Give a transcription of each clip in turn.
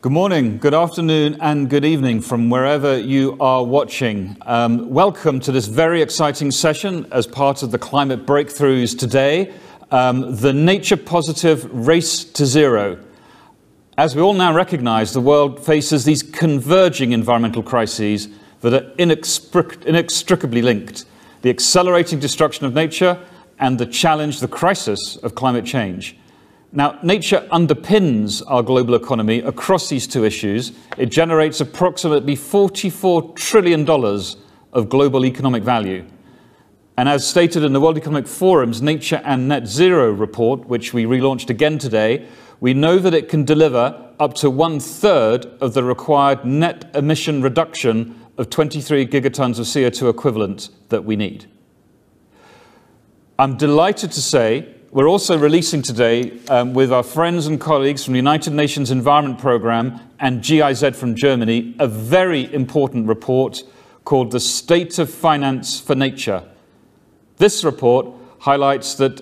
Good morning, good afternoon and good evening from wherever you are watching. Welcome to this very exciting session as part of the Climate Breakthroughs today, the Nature Positive Race to Zero. As we all now recognise, the world faces these converging environmental crises that are inextricably linked. The accelerating destruction of nature and the challenge, the crisis of climate change. Now, nature underpins our global economy across these two issues. It generates approximately $44 trillion of global economic value. And as stated in the World Economic Forum's Nature and Net Zero report, which we relaunched again today, we know that it can deliver up to 1/3 of the required net emission reduction of 23 gigatons of CO2 equivalent that we need. I'm delighted to say we're also releasing today with our friends and colleagues from the United Nations Environment Programme and GIZ from Germany, a very important report called The State of Finance for Nature. This report highlights that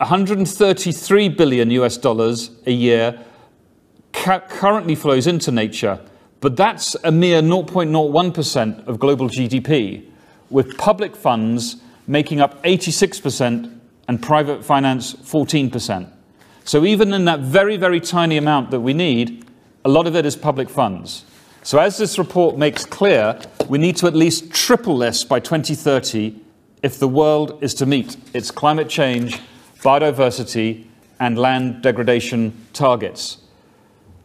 $133 billion a year currently flows into nature, but that's a mere 0.01% of global GDP, with public funds making up 86% and private finance 14%. So even in that very, very tiny amount that we need, a lot of it is public funds. So as this report makes clear, we need to at least triple this by 2030 if the world is to meet its climate change, biodiversity and land degradation targets.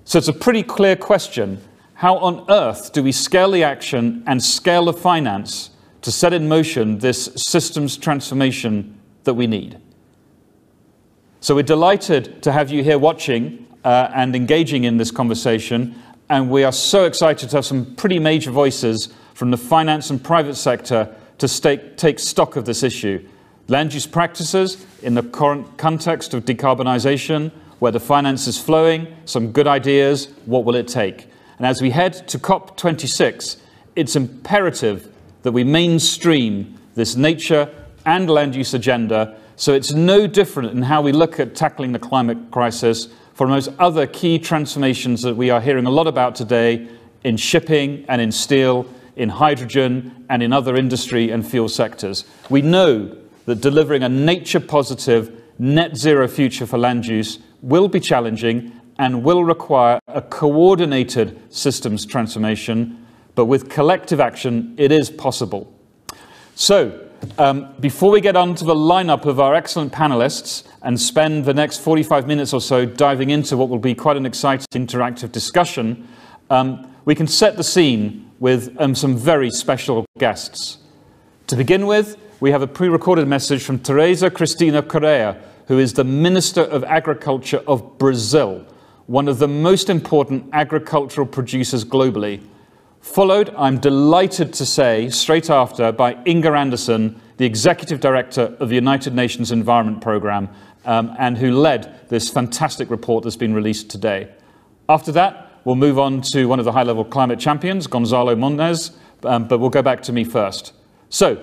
So it's a pretty clear question. How on earth do we scale the action and scale the finance to set in motion this systems transformation that we need? So we're delighted to have you here watching and engaging in this conversation, and we are so excited to have some pretty major voices from the finance and private sector to take stock of this issue. Land use practices in the current context of decarbonisation, where the finance is flowing, some good ideas, what will it take? And as we head to COP26, it's imperative that we mainstream this nature and land use agenda, so it's no different in how we look at tackling the climate crisis from those other key transformations that we are hearing a lot about today in shipping and in steel, in hydrogen and in other industry and fuel sectors. We know that delivering a nature-positive, net-zero future for land use will be challenging and will require a coordinated systems transformation, but with collective action, it is possible. So, before we get on to the lineup of our excellent panelists and spend the next 45 minutes or so diving into what will be quite an exciting interactive discussion, we can set the scene with some very special guests. To begin with, we have a pre-recorded message from Teresa Cristina Corrêa, who is the Minister of Agriculture of Brazil, one of the most important agricultural producers globally. Followed, I'm delighted to say, straight after, by Inger Andersen, the Executive Director of the United Nations Environment Programme, and who led this fantastic report that's been released today. After that, we'll move on to one of the high-level climate champions, Gonzalo Muñoz, but we'll go back to me first. So,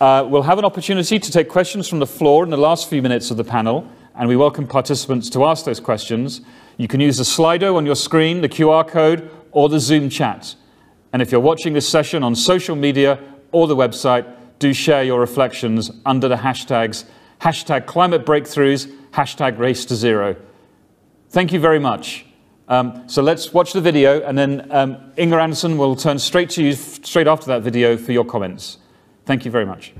we'll have an opportunity to take questions from the floor in the last few minutes of the panel, and we welcome participants to ask those questions. You can use the Slido on your screen, the QR code, or the Zoom chat. And if you're watching this session on social media or the website, do share your reflections under the hashtags, hashtag climate breakthroughs, hashtag race to zero. Thank you very much. So let's watch the video and then Inger Andersen will turn straight to you straight after that video for your comments. Thank you very much.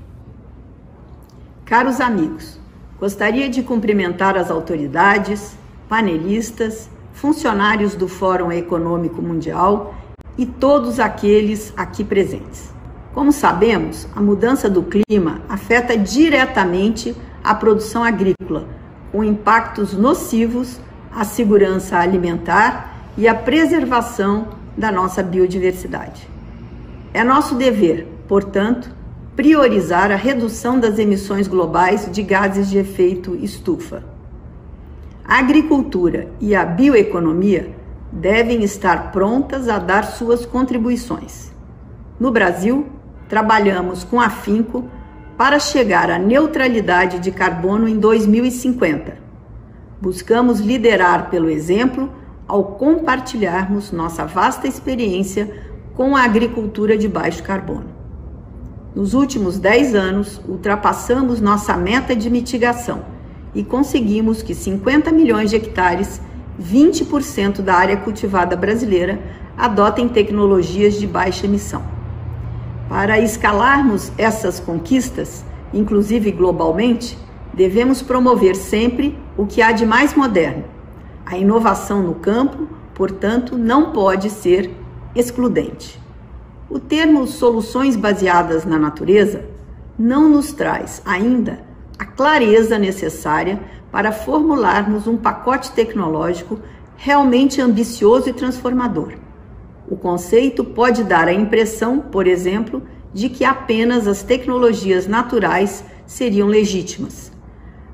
Caros amigos, gostaria de cumprimentar as autoridades, panelistas, funcionários do Fórum Econômico Mundial e todos aqueles aqui presentes. Como sabemos, a mudança do clima afeta diretamente a produção agrícola, com impactos nocivos à segurança alimentar e à preservação da nossa biodiversidade. É nosso dever, portanto, priorizar a redução das emissões globais de gases de efeito estufa. A agricultura e a bioeconomia devem estar prontas a dar suas contribuições. No Brasil, trabalhamos com afinco para chegar à neutralidade de carbono em 2050. Buscamos liderar, pelo exemplo, ao compartilharmos nossa vasta experiência com a agricultura de baixo carbono. Nos últimos 10 anos, ultrapassamos nossa meta de mitigação e conseguimos que 50 milhões de hectares, 20% da área cultivada brasileira, adotem tecnologias de baixa emissão. Para escalarmos essas conquistas, inclusive globalmente, devemos promover sempre o que há de mais moderno. A inovação no campo, portanto, não pode ser excludente. O termo soluções baseadas na natureza não nos traz ainda a clareza necessária para formularmos um pacote tecnológico realmente ambicioso e transformador. O conceito pode dar a impressão, por exemplo, de que apenas as tecnologias naturais seriam legítimas.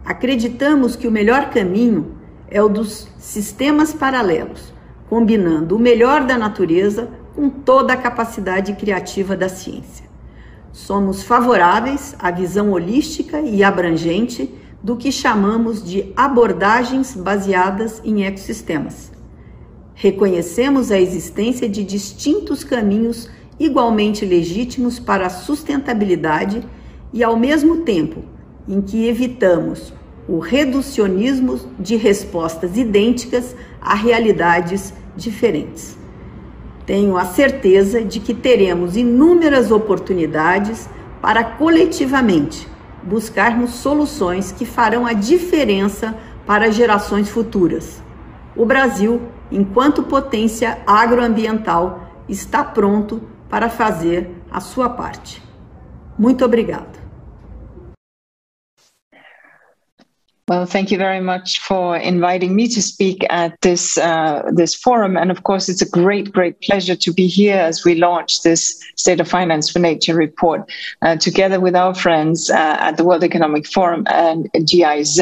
Acreditamos que o melhor caminho é o dos sistemas paralelos, combinando o melhor da natureza com toda a capacidade criativa da ciência. Somos favoráveis à visão holística e abrangente do que chamamos de abordagens baseadas em ecossistemas. Reconhecemos a existência de distintos caminhos igualmente legítimos para a sustentabilidade e, ao mesmo tempo, em que evitamos o reducionismo de respostas idênticas a realidades diferentes. Tenho a certeza de que teremos inúmeras oportunidades para coletivamente buscarmos soluções que farão a diferença para gerações futuras. O Brasil, enquanto potência agroambiental, está pronto para fazer a sua parte. Muito obrigado. Well, thank you very much for inviting me to speak at this this forum. And of course, it's a great pleasure to be here as we launch this State of Finance for Nature report together with our friends at the World Economic Forum and GIZ.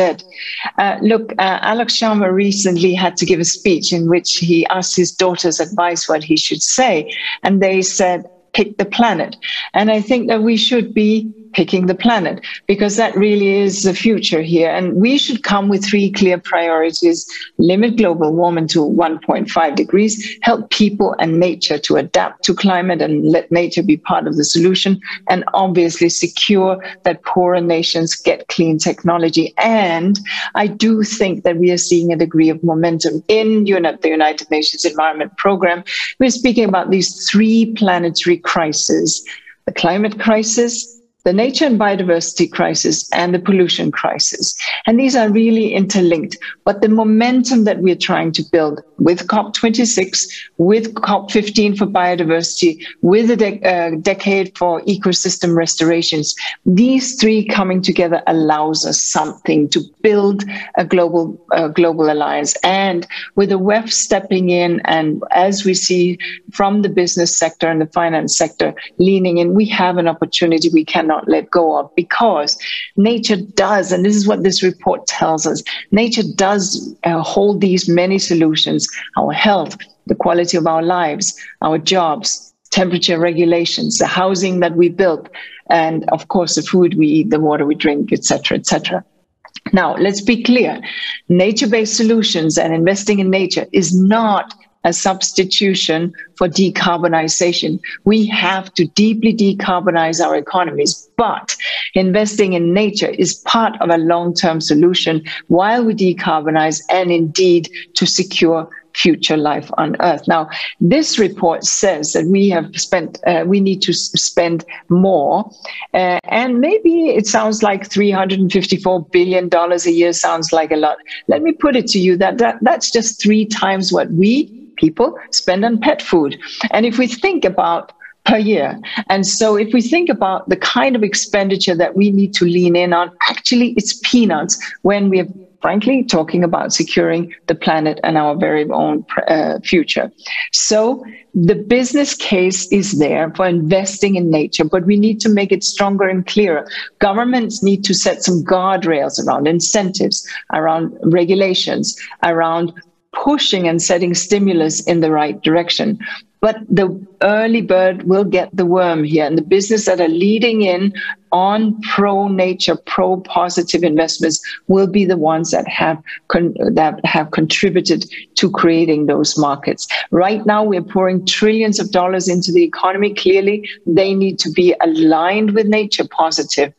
Alex Sharma recently had to give a speech in which he asked his daughter's advice what he should say. And they said, pick the planet. And I think that we should be picking the planet, because that really is the future here. And we should come with 3 clear priorities: limit global warming to 1.5 degrees, help people and nature to adapt to climate and let nature be part of the solution, and obviously secure that poorer nations get clean technology. And I do think that we are seeing a degree of momentum in the United Nations Environment Programme. We're speaking about these 3 planetary crises: the climate crisis, the nature and biodiversity crisis, and the pollution crisis. And these are really interlinked. But the momentum that we're trying to build with COP26, with COP15 for biodiversity, with a decade for ecosystem restorations, these 3 coming together allows us something to build a global alliance. And with the WWF stepping in, and as we see from the business sector and the finance sector leaning in, we have an opportunity we can not let go of, because nature does, and this is what this report tells us, nature does hold these many solutions: our health, the quality of our lives, our jobs, temperature regulations, the housing that we build, and of course the food we eat, the water we drink, etc., etc. Now, let's be clear, nature-based solutions and investing in nature is not a substitution for decarbonization. We have to deeply decarbonize our economies, but investing in nature is part of a long-term solution while we decarbonize, and indeed to secure future life on Earth. Now, this report says that we have spent, we need to spend more, and maybe it sounds like $354 billion a year sounds like a lot. Let me put it to you that that's just 3 times what we people spend on pet food. And if we think about per year, and so if we think about the kind of expenditure that we need to lean in on, actually it's peanuts when we are frankly talking about securing the planet and our very own future. So the business case is there for investing in nature, but we need to make it stronger and clearer. Governments need to set some guardrails around incentives, around regulations, around pushing and setting stimulus in the right direction. But the early bird will get the worm here, and the business that are leading in on pro-nature, pro-positive investments will be the ones that have contributed to creating those markets. Right now, we're pouring trillions of dollars into the economy. Clearly, they need to be aligned with nature positive.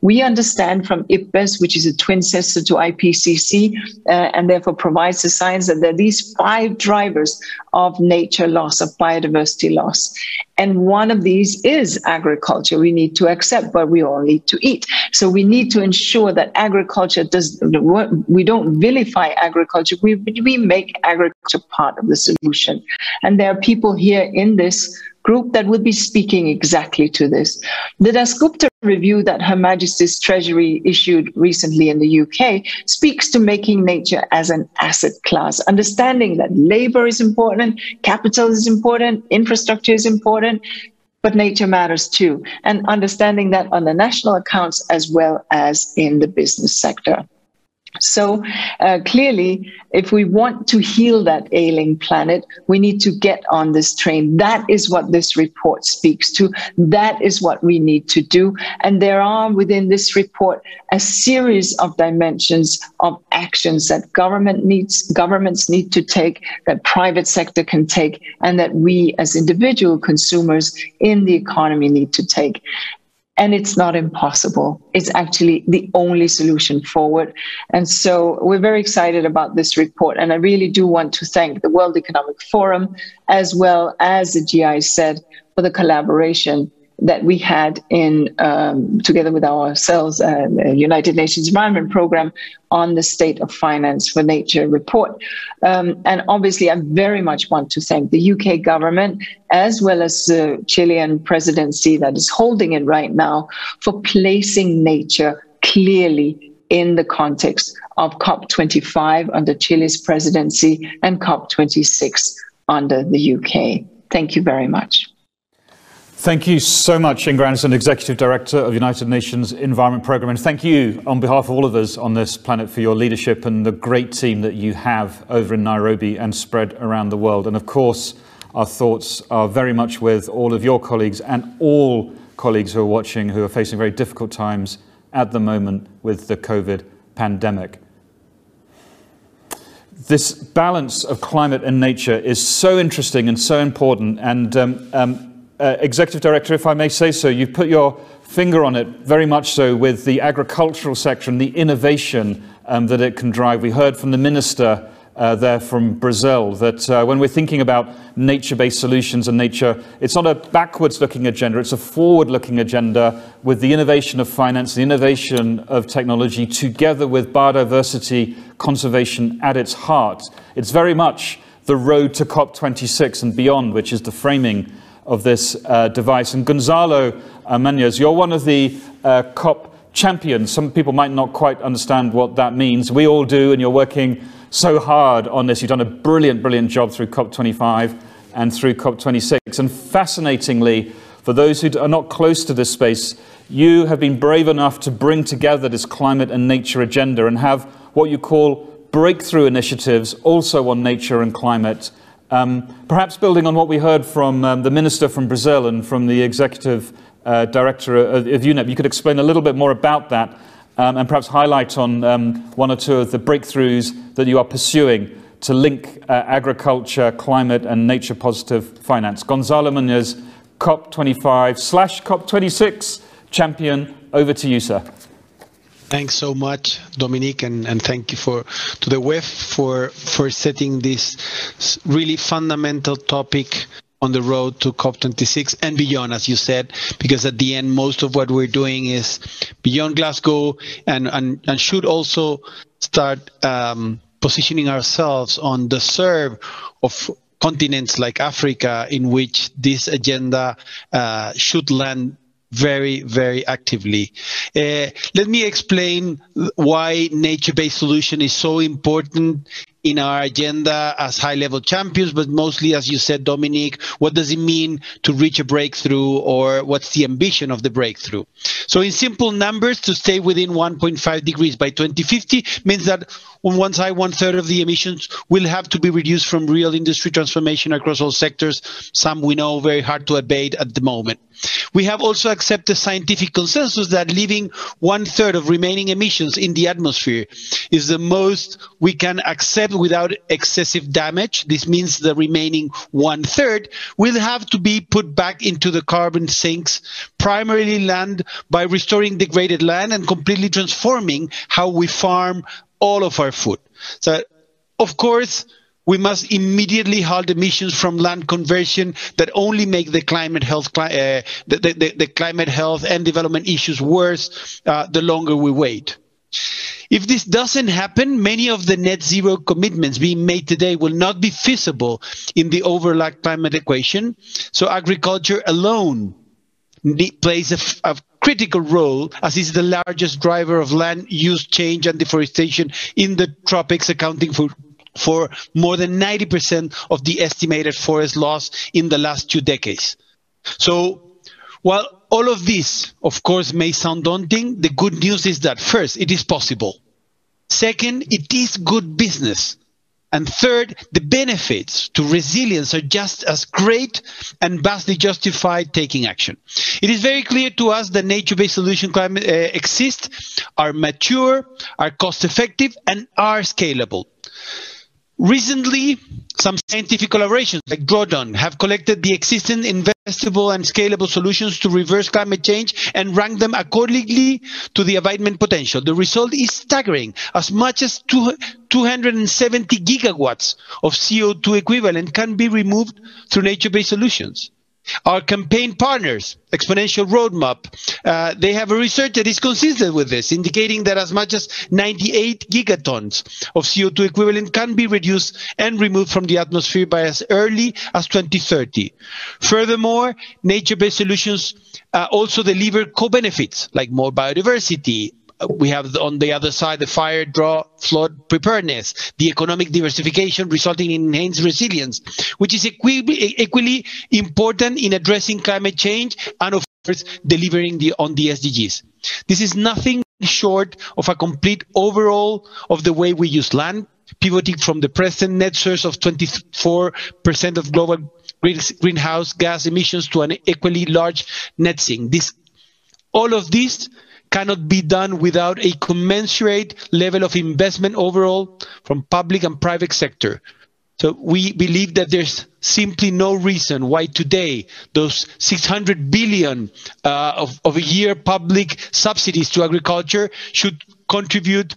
We understand from IPBES, which is a twin sister to IPCC, and therefore provides the science, that there are these 5 drivers of nature loss, of biodiversity loss. And one of these is agriculture. We need to accept, but we all need to eat. So we need to ensure that agriculture does, we don't vilify agriculture, we make agriculture part of the solution. And there are people here in this group that would be speaking exactly to this. The Dasgupta review that Her Majesty's Treasury issued recently in the UK speaks to making nature as an asset class, understanding that labor is important, capital is important, infrastructure is important, but nature matters too, and understanding that on the national accounts as well as in the business sector. So clearly, if we want to heal that ailing planet, we need to get on this train. That is what this report speaks to. That is what we need to do. And there are within this report a series of dimensions of actions that governments need to take, that private sector can take, and that we as individual consumers in the economy need to take. And it's not impossible. It's actually the only solution forward. And so we're very excited about this report. And I really do want to thank the World Economic Forum, as well as the GIZ, for the collaboration that we had in together with ourselves, the United Nations Environment Programme, on the State of Finance for Nature report. And obviously, I very much want to thank the UK government, as well as the Chilean presidency that is holding it right now, for placing nature clearly in the context of COP25 under Chile's presidency and COP26 under the UK. Thank you very much. Thank you so much, Inger Andersen, Executive Director of the United Nations Environment Programme. And thank you on behalf of all of us on this planet for your leadership and the great team that you have over in Nairobi and spread around the world. And of course, our thoughts are very much with all of your colleagues and all colleagues who are watching who are facing very difficult times at the moment with the COVID pandemic. This balance of climate and nature is so interesting and so important. And Executive Director, if I may say so, you've put your finger on it very much so with the agricultural sector and the innovation that it can drive. We heard from the Minister there from Brazil that when we're thinking about nature-based solutions and nature, it's not a backwards-looking agenda, it's a forward-looking agenda with the innovation of finance, the innovation of technology, together with biodiversity conservation at its heart. It's very much the road to COP26 and beyond, which is the framing of this device. And Gonzalo Muñoz, you're one of the COP champions. Some people might not quite understand what that means. We all do, and you're working so hard on this. You've done a brilliant, brilliant job through COP25 and through COP26. And fascinatingly, for those who are not close to this space, you have been brave enough to bring together this climate and nature agenda and have what you call breakthrough initiatives also on nature and climate. Perhaps building on what we heard from the Minister from Brazil and from the Executive Director of UNEP, you could explain a little bit more about that and perhaps highlight on one or two of the breakthroughs that you are pursuing to link agriculture, climate and nature positive finance. Gonzalo Muñoz, COP25/COP26 champion, over to you, sir. Thanks so much, Dominique, and thank you to the WWF for setting this really fundamental topic on the road to COP26 and beyond, as you said, because at the end, most of what we're doing is beyond Glasgow and should also start positioning ourselves on the serve of continents like Africa, in which this agenda should land very, very actively. Let me explain why nature-based solution is so important in our agenda as high-level champions, but mostly, as you said, Dominic, what does it mean to reach a breakthrough, or what's the ambition of the breakthrough? So in simple numbers, to stay within 1.5 degrees by 2050 means that on one side, one-third of the emissions will have to be reduced from real industry transformation across all sectors, some we know very hard to abate at the moment. We have also accepted scientific consensus that leaving one-third of remaining emissions in the atmosphere is the most we can accept without excessive damage. This means the remaining one-third will have to be put back into the carbon sinks, primarily land, by restoring degraded land and completely transforming how we farm all of our food. So, of course, we must immediately halt emissions from land conversion that only make the climate health, the climate health and development issues worse the longer we wait. If this doesn't happen, many of the net zero commitments being made today will not be feasible in the overlapped climate equation. So agriculture alone plays a critical role, as is the largest driver of land use change and deforestation in the tropics, accounting for more than 90% of the estimated forest loss in the last 2 decades. So while all of this, of course, may sound daunting, the good news is that first, it is possible. Second, it is good business. And third, the benefits to resilience are just as great and vastly justified taking action. It is very clear to us that nature-based solutions exist, are mature, are cost-effective, and are scalable. Recently, some scientific collaborations like Drawdown have collected the existing investable and scalable solutions to reverse climate change and rank them accordingly to the abatement potential. The result is staggering. As much as 270 gigawatts of CO2 equivalent can be removed through nature-based solutions. Our campaign partners, Exponential Roadmap, they have a research that is consistent with this, indicating that as much as 98 gigatons of CO2 equivalent can be reduced and removed from the atmosphere by as early as 2030. Furthermore, nature-based solutions also deliver co-benefits, like more biodiversity. We have, on the other side, the fire, drought, flood preparedness, the economic diversification resulting in enhanced resilience, which is equally important in addressing climate change and, of course, delivering on the SDGs. This is nothing short of a complete overhaul of the way we use land, pivoting from the present net source of 24% of global greenhouse gas emissions to an equally large net sink. All of this cannot be done without a commensurate level of investment overall from public and private sector. So we believe that there's simply no reason why today those 600 billion of a year public subsidies to agriculture should contribute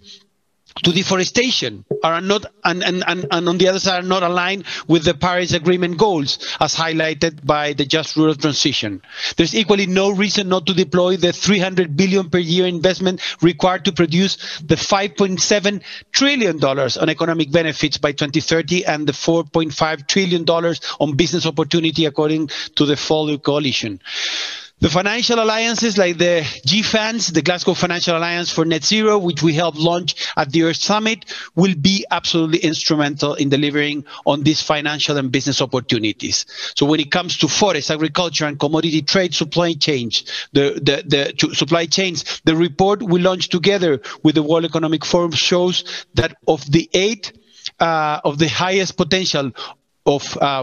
to deforestation, are not, and on the other side are not aligned with the Paris Agreement goals as highlighted by the Just Rural Transition. There's equally no reason not to deploy the 300 billion per year investment required to produce the $5.7 trillion on economic benefits by 2030 and the $4.5 trillion on business opportunity according to the FOLU Coalition. The financial alliances like the GFANS, the Glasgow Financial Alliance for Net Zero, which we helped launch at the Earth Summit, will be absolutely instrumental in delivering on these financial and business opportunities. So when it comes to forest, agriculture, and commodity trade supply chains, the report we launched together with the World Economic Forum shows that of the 8 of the highest potential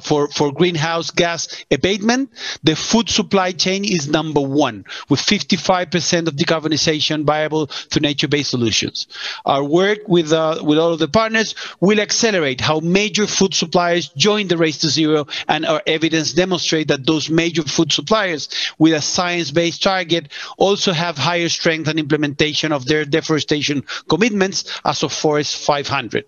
for greenhouse gas abatement, the food supply chain is #1, with 55% of decarbonization viable through nature-based solutions. Our work with all of the partners will accelerate how major food suppliers join the Race to Zero, and our evidence demonstrates that those major food suppliers with a science-based target also have higher strength and implementation of their deforestation commitments as of Forest 500.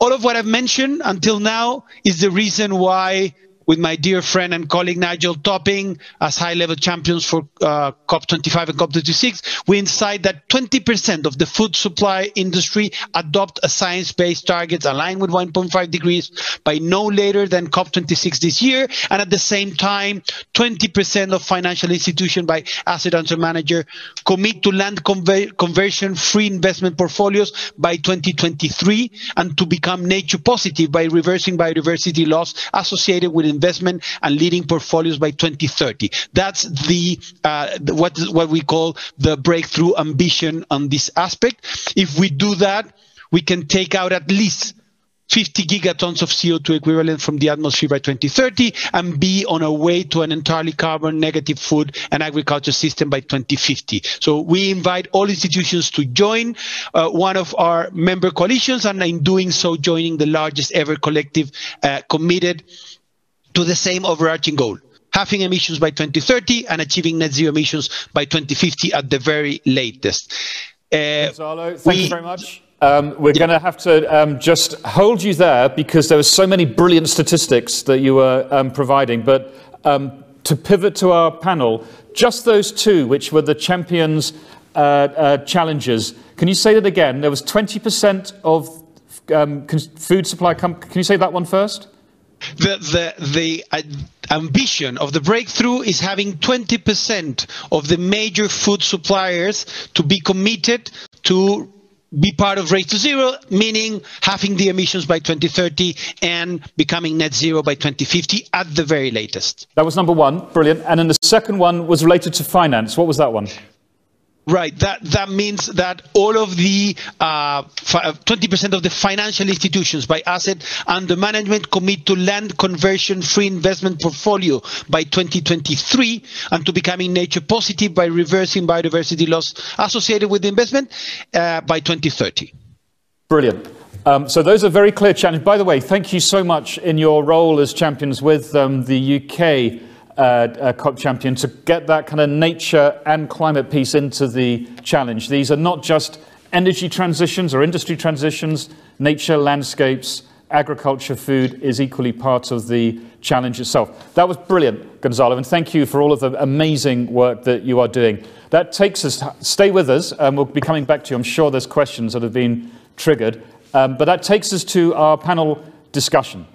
All of what I've mentioned until now is the reason why with my dear friend and colleague Nigel Topping as high-level champions for COP25 and COP26, we incite that 20% of the food supply industry adopt a science-based targets aligned with 1.5 degrees by no later than COP26 this year, and at the same time, 20% of financial institutions by asset under manager commit to land conversion-free investment portfolios by 2023 and to become nature positive by reversing biodiversity loss associated with investment and leading portfolios by 2030. That's the what we call the breakthrough ambition on this aspect. If we do that, we can take out at least 50 gigatons of CO2 equivalent from the atmosphere by 2030 and be on our way to an entirely carbon negative food and agriculture system by 2050. So we invite all institutions to join one of our member coalitions, and in doing so, joining the largest ever collective committed to the same overarching goal, halving emissions by 2030 and achieving net zero emissions by 2050 at the very latest. Gonzalo, thank you very much. We're going to have to just hold you there because there were so many brilliant statistics that you were providing. But to pivot to our panel, just those two, which were the champions challenges, can you say that again? There was 20% of food supply. Can you say that one first? The ambition of the breakthrough is having 20% of the major food suppliers to be committed to be part of Race to Zero, meaning halving the emissions by 2030 and becoming net zero by 2050 at the very latest. That was number one, brilliant. And then the second one was related to finance. What was that one? Right, that means that all of the 20% of the financial institutions by asset under management commit to land conversion-free investment portfolio by 2023 and to becoming nature positive by reversing biodiversity loss associated with the investment by 2030. Brilliant. So those are very clear challenges. By the way, thank you so much in your role as champions with the UK COP champion to get that kind of nature and climate piece into the challenge. These are not just energy transitions or industry transitions, nature, landscapes, agriculture, food is equally part of the challenge itself. That was brilliant, Gonzalo, and thank you for all of the amazing work that you are doing. That takes us, stay with us, and we'll be coming back to you. I'm sure there's questions that have been triggered, but that takes us to our panel discussion.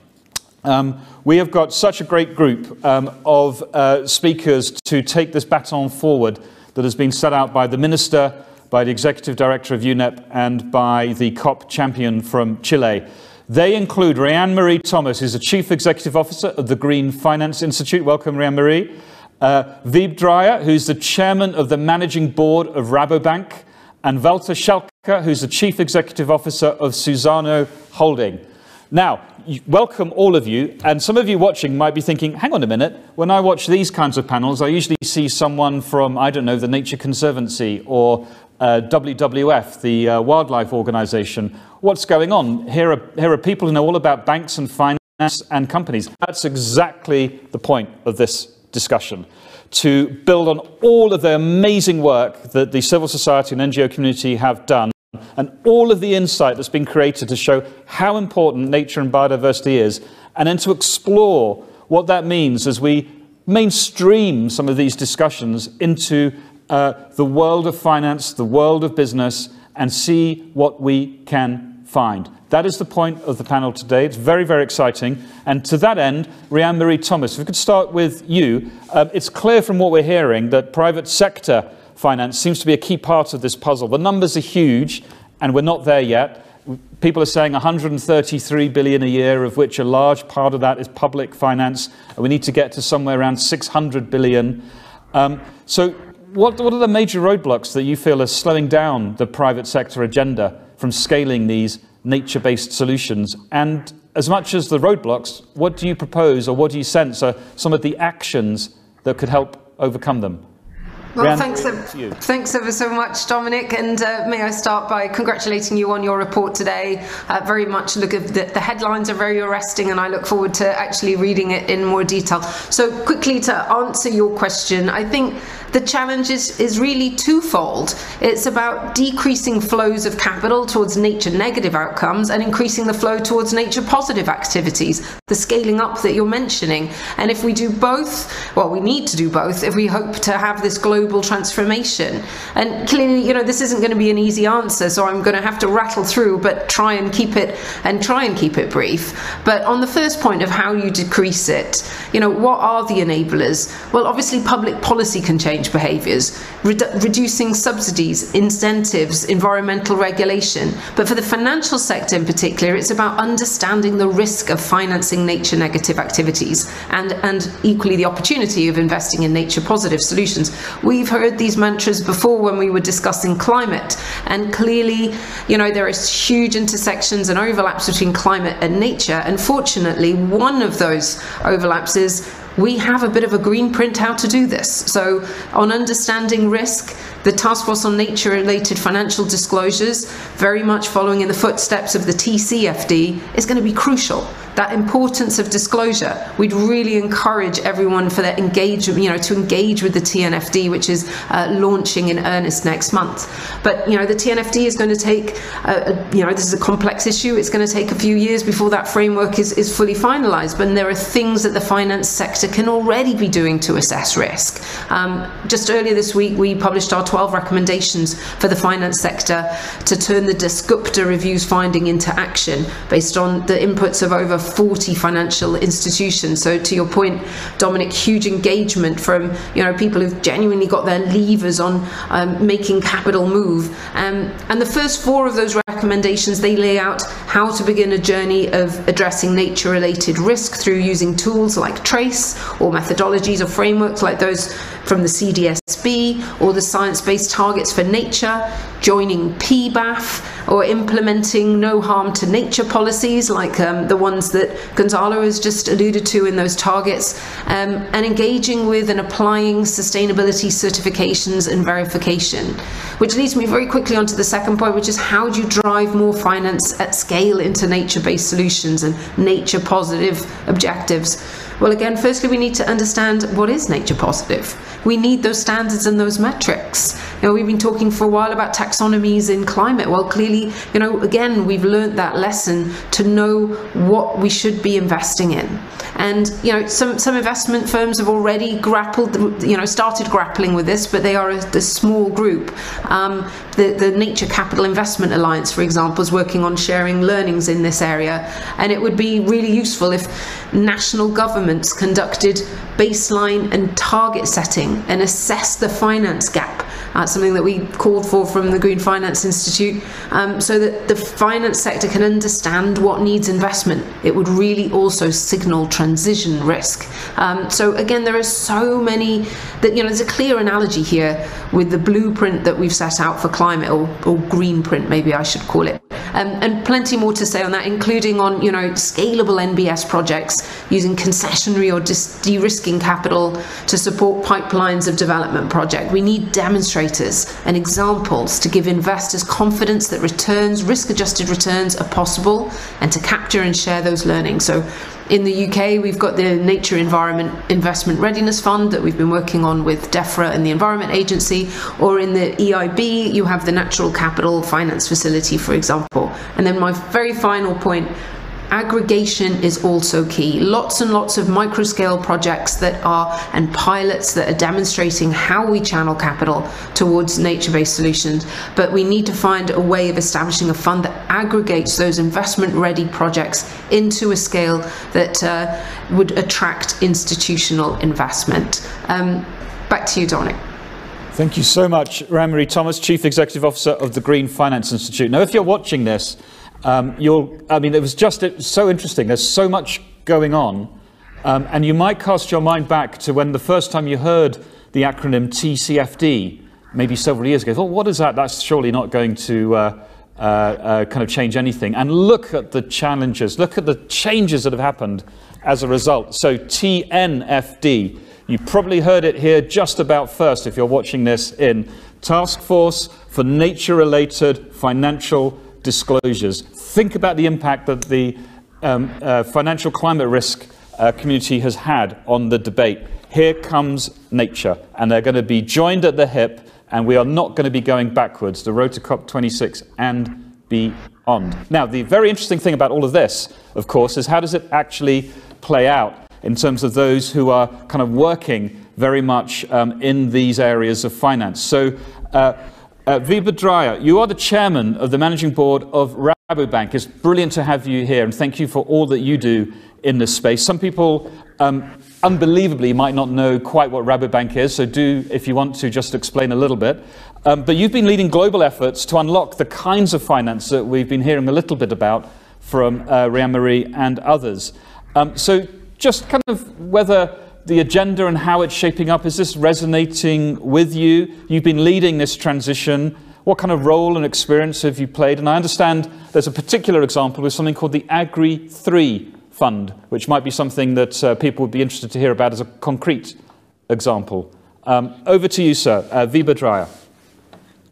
We have got such a great group of speakers to take this baton forward that has been set out by the Minister, by the Executive Director of UNEP, and by the COP champion from Chile. They include Rhian-Mari Thomas, who's the Chief Executive Officer of the Green Finance Institute. Welcome, Rhian-Mari. Wiebe Draijer, who's the Chairman of the Managing Board of Rabobank, and Walter Schalka, who's the Chief Executive Officer of Suzano Holding. Now, welcome all of you, and some of you watching might be thinking, hang on a minute, when I watch these kinds of panels, I usually see someone from, I don't know, the Nature Conservancy or WWF, the wildlife organisation. What's going on? Here are people who know all about banks and finance and companies. That's exactly the point of this discussion, to build on all of the amazing work that the civil society and NGO community have done, and all of the insight that's been created to show how important nature and biodiversity is, and then to explore what that means as we mainstream some of these discussions into the world of finance, the world of business, and see what we can find. That is the point of the panel today. It's very, very exciting. And to that end, Rhian-Mari Thomas, if we could start with you. It's clear from what we're hearing that private sector finance seems to be a key part of this puzzle. The numbers are huge, and we're not there yet. People are saying 133 billion a year, of which a large part of that is public finance, and we need to get to somewhere around 600 billion. So what are the major roadblocks that you feel are slowing down the private sector agenda from scaling these nature-based solutions? And as much as the roadblocks, what do you propose, or what do you sense are some of the actions that could help overcome them? Well, thanks ever so much, Dominic, and may I start by congratulating you on your report today. Very much look at the headlines are very arresting, and I look forward to actually reading it in more detail. So quickly to answer your question, I think the challenge is really twofold. It's about decreasing flows of capital towards nature negative outcomes and increasing the flow towards nature positive activities, the scaling up that you're mentioning. And if we do both, well, we need to do both if we hope to have this global transformation. And clearly, you know, this isn't going to be an easy answer, so I'm going to have to rattle through, but try and keep it brief. But on the first point of how you decrease it, you know, what are the enablers? Well, obviously public policy can change behaviours, reducing subsidies, incentives, environmental regulation. But for the financial sector in particular, it's about understanding the risk of financing nature negative activities and equally the opportunity of investing in nature positive solutions. We've heard these mantras before when we were discussing climate, and clearly, you know, there are huge intersections and overlaps between climate and nature, and fortunately one of those overlaps is we have a bit of a green print how to do this. So on understanding risk, the Task Force on Nature-related financial disclosures, very much following in the footsteps of the TCFD, is going to be crucial. That importance of disclosure, we'd really encourage everyone for their engagement, you know, to engage with the TNFD, which is launching in earnest next month. But, you know, the TNFD is going to take, you know, this is a complex issue. It's going to take a few years before that framework is fully finalized. But there are things that the finance sector can already be doing to assess risk. Just earlier this week, we published our 12 recommendations for the finance sector to turn the Dasgupta review's finding into action based on the inputs of over 40 financial institutions. So to your point, Dominic, huge engagement from, you know, people who've genuinely got their levers on making capital move. And the first four of those recommendations, they lay out how to begin a journey of addressing nature-related risk through using tools like TRACE or methodologies or frameworks like those from the CDSB or the Science-Based Targets for Nature, joining PBAF, or implementing no harm to nature policies like the ones that Gonzalo has just alluded to in those targets, and engaging with and applying sustainability certifications and verification. Which leads me very quickly onto the second point, which is how do you drive more finance at scale into nature-based solutions and nature-positive objectives? Well, again, firstly, we need to understand what is nature positive. We need those standards and those metrics. You know, we've been talking for a while about taxonomies in climate. Well, clearly, you know, again, we've learned that lesson to know what we should be investing in. And, you know, some investment firms have already grappled, you know, started grappling with this, but they are a small group. The Nature Capital Investment Alliance, for example, is working on sharing learnings in this area. And it would be really useful if national governments conducted baseline and target setting and assess the finance gap. Something that we called for from the Green Finance Institute, so that the finance sector can understand what needs investment. It would really also signal transition risk. So again, there are so many that, you know, there's a clear analogy here with the blueprint that we've set out for climate, or green print, maybe I should call it. And plenty more to say on that, including on, you know, scalable NBS projects using concessionary or de-risking capital to support pipelines of development project. We need demonstrators and examples to give investors confidence that returns, risk-adjusted returns, are possible, and to capture and share those learnings. So in the UK, we've got the Nature Environment Investment Readiness Fund that we've been working on with DEFRA and the Environment Agency, or in the EIB, you have the Natural Capital Finance Facility, for example. And then my very final point, aggregation is also key. Lots and lots of micro-scale projects that are, and pilots that are demonstrating how we channel capital towards nature-based solutions, but we need to find a way of establishing a fund that aggregates those investment-ready projects into a scale that would attract institutional investment. Back to you, Dominic. Thank you so much, Rhian-Mari Thomas, Chief Executive Officer of the Green Finance Institute. Now, if you're watching this, I mean, it was so interesting. There's so much going on, and you might cast your mind back to when the first time you heard the acronym TCFD, maybe several years ago. Oh, what is that? That's surely not going to kind of change anything. And look at the challenges, look at the changes that have happened as a result. So TNFD, you probably heard it here just about first if you're watching this in Task Force for Nature-Related Financial Disclosures. Think about the impact that the financial climate risk community has had on the debate. Here comes nature, and they're going to be joined at the hip, and we are not going to be going backwards. The road to COP26 and beyond. Now, the very interesting thing about all of this, of course, is how does it actually play out in terms of those who are kind of working very much in these areas of finance. So, Wiebe Draijer, you are the chairman of the managing board of Rabobank. It's brilliant to have you here, and thank you for all that you do in this space. Some people unbelievably might not know quite what Rabobank is, so do, if you want to, just explain a little bit. But you've been leading global efforts to unlock the kinds of finance that we've been hearing a little bit about from Rhian-Mari and others. So just kind of whether the agenda and how it's shaping up, is this resonating with you? You've been leading this transition. What kind of role and experience have you played? And I understand there's a particular example with something called the Agri3 Fund, which might be something that people would be interested to hear about as a concrete example. Over to you, sir, Wiebe Draijer.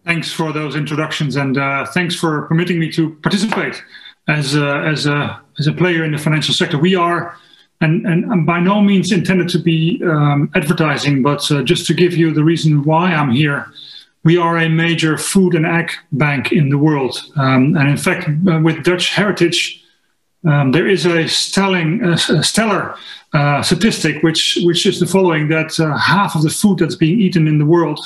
Thanks for those introductions, and thanks for permitting me to participate as a player in the financial sector. We are, and by no means intended to be advertising, but just to give you the reason why I'm here. We are a major food and ag bank in the world, and in fact, with Dutch heritage, there is a stellar statistic, which is the following, that half of the food that's being eaten in the world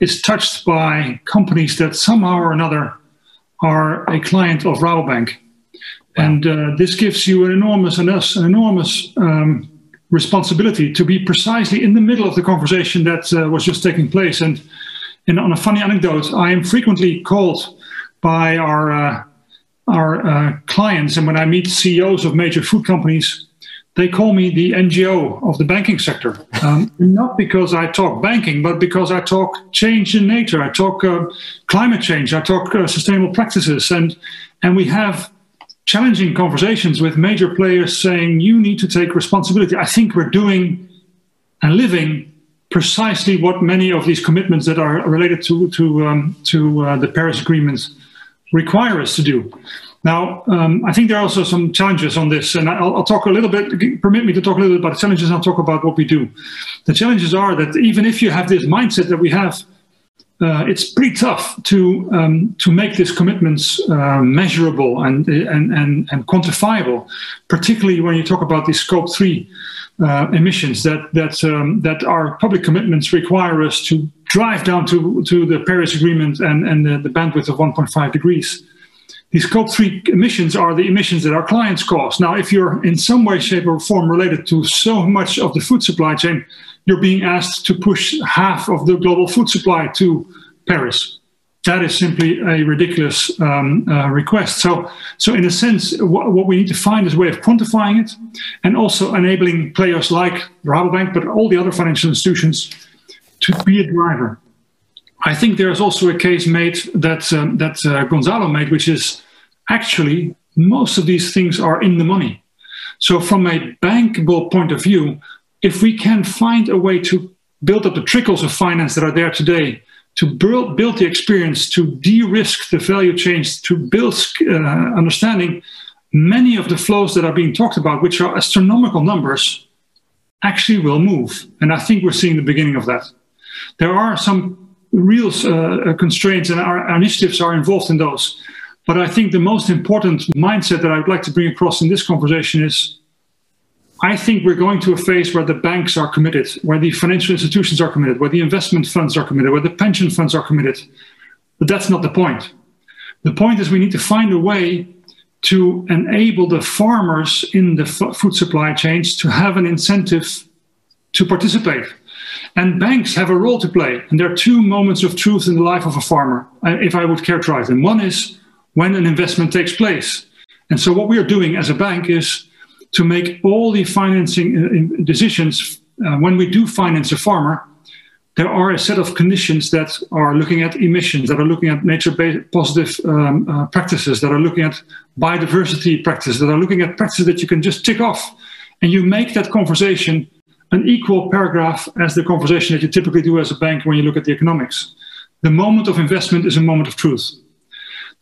is touched by companies that somehow or another are a client of Rabobank. Wow. And this gives you an enormous responsibility to be precisely in the middle of the conversation that was just taking place. And on a funny anecdote, I am frequently called by our clients, and when I meet CEOs of major food companies, they call me the NGO of the banking sector. Not because I talk banking, but because I talk change in nature, I talk climate change, I talk sustainable practices, and we have challenging conversations with major players saying, you need to take responsibility. I think we're doing and living precisely what many of these commitments that are related to the Paris Agreement require us to do. Now, I think there are also some challenges on this, and I'll talk a little bit, permit me to talk a little bit about the challenges, and I'll talk about what we do. The challenges are that even if you have this mindset that we have, it's pretty tough to make these commitments measurable and quantifiable, particularly when you talk about the Scope 3 emissions that our public commitments require us to drive down to the Paris Agreement and the bandwidth of 1.5 degrees. These Scope 3 emissions are the emissions that our clients cause. Now, if you're in some way, shape, or form related to so much of the food supply chain, you're being asked to push half of the global food supply to Paris. That is simply a ridiculous request. So in a sense, what we need to find is a way of quantifying it, and also enabling players like Rabobank, but all the other financial institutions, to be a driver. I think there is also a case made that Gonzalo made, which is actually most of these things are in the money. So from a bankable point of view, if we can find a way to build up the trickles of finance that are there today, to build the experience, to de-risk the value chains, to build understanding, many of the flows that are being talked about, which are astronomical numbers, actually will move. And I think we're seeing the beginning of that. There are some real constraints, and our initiatives are involved in those. But I think the most important mindset that I would like to bring across in this conversation is, I think we're going to a phase where the banks are committed, where the financial institutions are committed, where the investment funds are committed, where the pension funds are committed. But that's not the point. The point is we need to find a way to enable the farmers in the food supply chains to have an incentive to participate. And banks have a role to play. And there are two moments of truth in the life of a farmer, if I would characterize them. One is when an investment takes place. And so what we are doing as a bank is to make all the financing decisions. When we do finance a farmer, there are a set of conditions that are looking at emissions, that are looking at nature-based positive practices, that are looking at biodiversity practices, that are looking at practices that you can just tick off. And you make that conversation an equal paragraph as the conversation that you typically do as a bank when you look at the economics. The moment of investment is a moment of truth.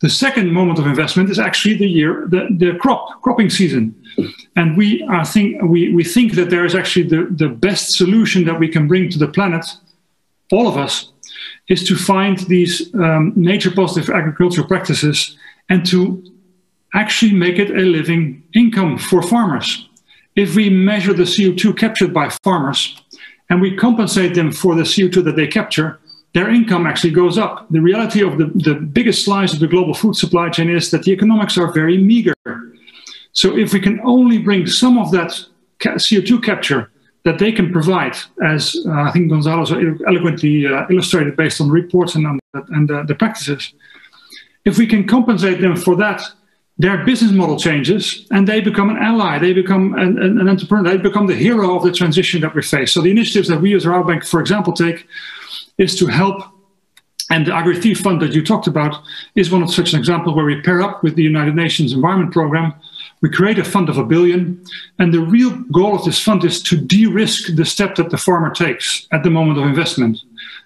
The second moment of investment is actually the year, the cropping season. And we think that there is actually the best solution that we can bring to the planet, all of us, is to find these nature-positive agricultural practices and to actually make it a living income for farmers. If we measure the CO2 captured by farmers and we compensate them for the CO2 that they capture, their income actually goes up. The reality of the biggest slice of the global food supply chain is that the economics are very meager. So if we can only bring some of that CO2 capture that they can provide, as I think Gonzalo so eloquently illustrated based on reports and the practices, if we can compensate them for that, their business model changes and they become an ally, they become an entrepreneur, they become the hero of the transition that we face. So the initiatives that we as Rabobank, for example, take is to help, and the Agri-Thief Fund that you talked about is one of such an example where we pair up with the United Nations Environment Programme. We create a fund of $1 billion, and the real goal of this fund is to de-risk the step that the farmer takes at the moment of investment.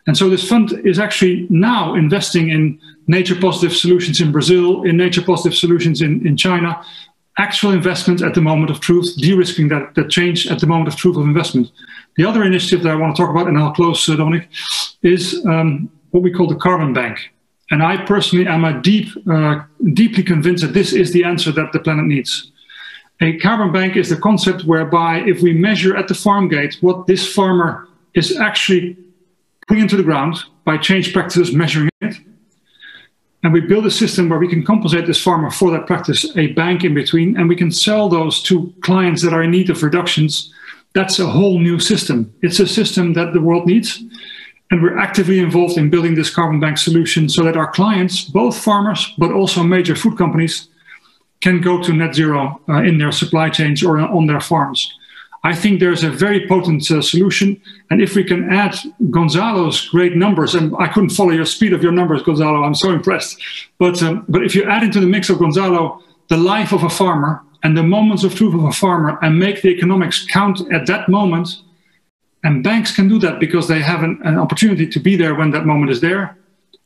And so this fund is actually now investing in nature-positive solutions in Brazil, in nature-positive solutions in China, actual investments at the moment of truth, de-risking that change at the moment of truth of investment. The other initiative that I want to talk about, and I'll close, Dominic, is what we call the carbon bank. And I personally am a deeply convinced that this is the answer that the planet needs. A carbon bank is the concept whereby if we measure at the farm gate what this farmer is actually putting into the ground by change practices, measuring it, and we build a system where we can compensate this farmer for that practice, a bank in between, and we can sell those to clients that are in need of reductions, that's a whole new system. It's a system that the world needs. And we're actively involved in building this carbon bank solution so that our clients, both farmers, but also major food companies, can go to net zero in their supply chains or on their farms. I think there's a very potent solution. And if we can add Gonzalo's great numbers, and I couldn't follow your speed of your numbers, Gonzalo, I'm so impressed. But if you add into the mix of Gonzalo, the life of a farmer and the moments of truth of a farmer and make the economics count at that moment, and banks can do that because they have an opportunity to be there when that moment is there,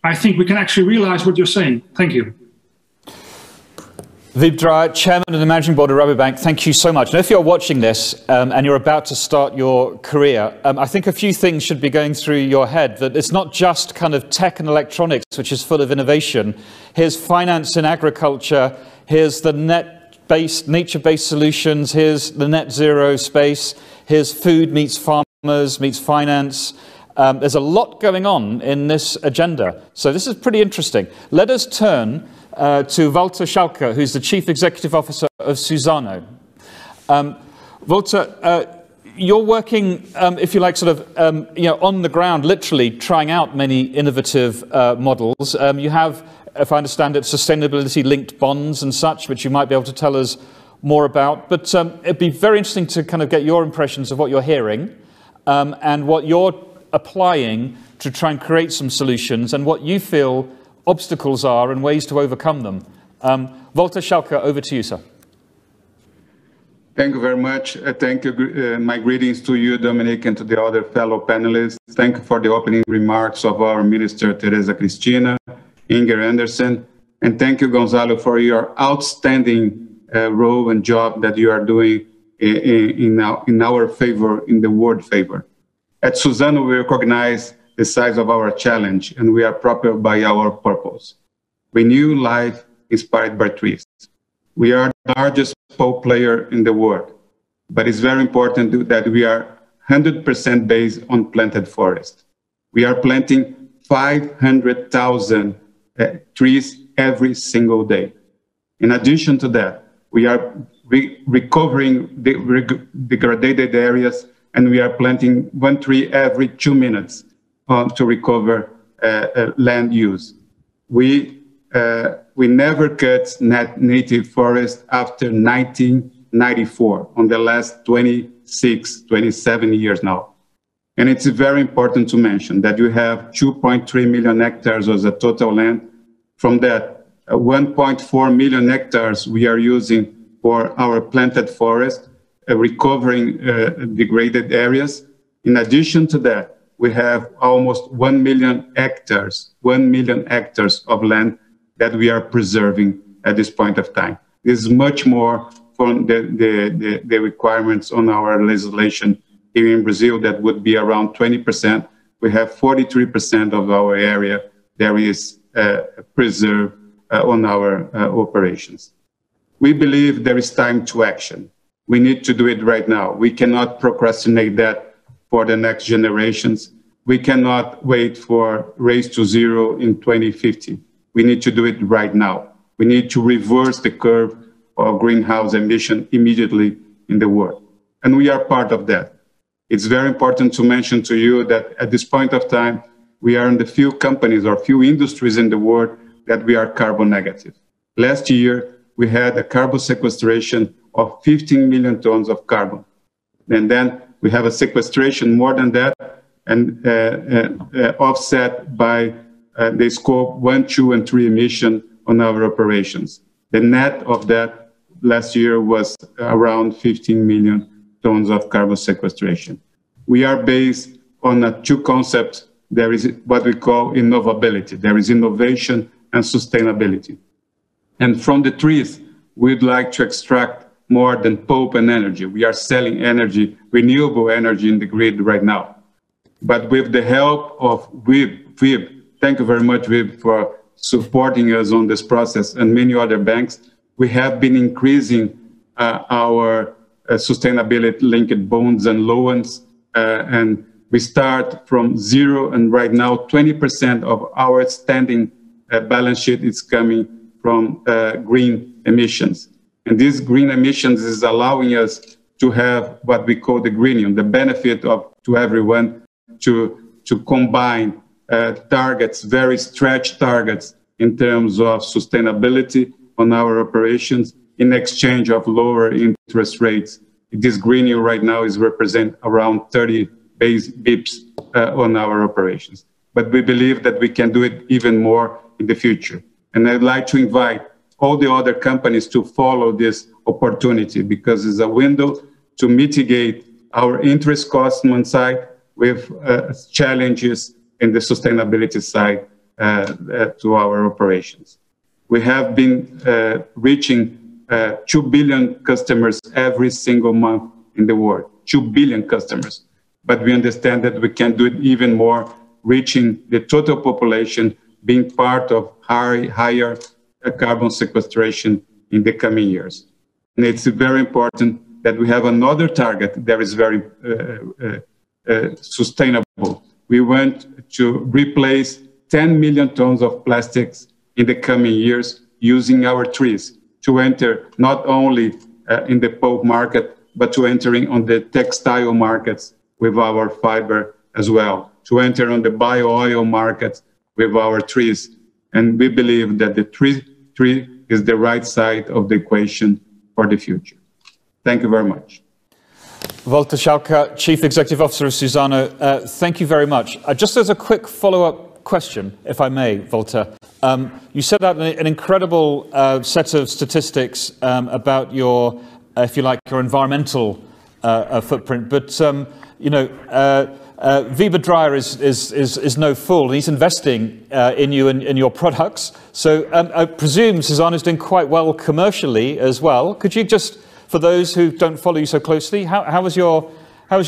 I think we can actually realize what you're saying. Thank you. Wiebe Draijer, Chairman and Managing Board of Rabobank, thank you so much. And if you're watching this and you're about to start your career, I think a few things should be going through your head, that it's not just kind of tech and electronics, which is full of innovation. Here's finance in agriculture, here's the nature-based solutions, here's the net zero space, here's food meets farming, meets finance. There's a lot going on in this agenda. So this is pretty interesting. Let us turn to Walter Schalka, who's the Chief Executive Officer of Suzano. Walter, you're working, if you like, sort of on the ground, literally trying out many innovative models. You have, if I understand it, sustainability-linked bonds and such, which you might be able to tell us more about. But it'd be very interesting to kind of get your impressions of what you're hearing. And what you're applying to try and create some solutions and what you feel obstacles are and ways to overcome them. Walter Schalka, over to you, sir. Thank you very much. Thank you. My greetings to you, Dominic, and to the other fellow panelists. Thank you for the opening remarks of our Minister, Teresa Cristina, Inger Andersen, and thank you, Gonzalo, for your outstanding role and job that you are doing in our favor, in the world favor. At Suzano, we recognize the size of our challenge and we are propelled by our purpose. Renew life inspired by trees. We are the largest pole player in the world, but it's very important that we are 100% based on planted forest. We are planting 500,000 trees every single day. In addition to that, we are recovering the degraded areas, and we are planting one tree every 2 minutes to recover land use. We never cut native forest after 1994, on the last 26, 27 years now. And it's very important to mention that you have 2.3 million hectares as a total land. From that, 1.4 million hectares we are using for our planted forest, recovering degraded areas. In addition to that, we have almost 1 million hectares of land that we are preserving at this point of time. This is much more from the requirements on our legislation here in Brazil that would be around 20%. We have 43% of our area that is preserved on our operations. We believe there is time to action. We need to do it right now. We cannot procrastinate that for the next generations. We cannot wait for Race to Zero in 2050. We need to do it right now. We need to reverse the curve of greenhouse emission immediately in the world. And we are part of that. It's very important to mention to you that at this point of time, we are in the few companies or few industries in the world that we are carbon negative. Last year, we had a carbon sequestration of 15 million tons of carbon. And then we have a sequestration more than that and offset by the scope 1, 2, and 3 emission on our operations. The net of that last year was around 15 million tons of carbon sequestration. We are based on two concepts. There is what we call innovability. There is innovation and sustainability. And from the trees, we'd like to extract more than pulp and energy. We are selling energy, renewable energy in the grid right now. But with the help of Wiebe, thank you very much, Wiebe, for supporting us on this process and many other banks, we have been increasing our sustainability-linked bonds and loans. And we start from zero, and right now 20% of our standing balance sheet is coming from green emissions. And these green emissions is allowing us to have what we call the greenium, the benefit to everyone to combine targets, very stretched targets in terms of sustainability on our operations in exchange of lower interest rates. This greenium right now is represent around 30 base bips on our operations. But we believe that we can do it even more in the future. And I'd like to invite all the other companies to follow this opportunity because it's a window to mitigate our interest costs on one side with challenges in the sustainability side to our operations. We have been reaching 2 billion customers every single month in the world, 2 billion customers. But we understand that we can do it even more, reaching the total population, being part of higher carbon sequestration in the coming years. And it's very important that we have another target that is very sustainable. We want to replace 10 million tons of plastics in the coming years using our trees to enter not only in the pulp market, but to entering on the textile markets with our fiber as well, to enter on the bio-oil market with our trees. And we believe that the tree is the right side of the equation for the future. Thank you very much. Walter Schalka, Chief Executive Officer of Suzano, thank you very much. Just as a quick follow-up question, if I may, Walter. You set out an incredible set of statistics about your, if you like, your environmental footprint, but you know, Wiebe Draijer is no fool, and he's investing in you and in your products. So I presume Suzano is doing quite well commercially as well. Could you just, for those who don't follow you so closely, how is your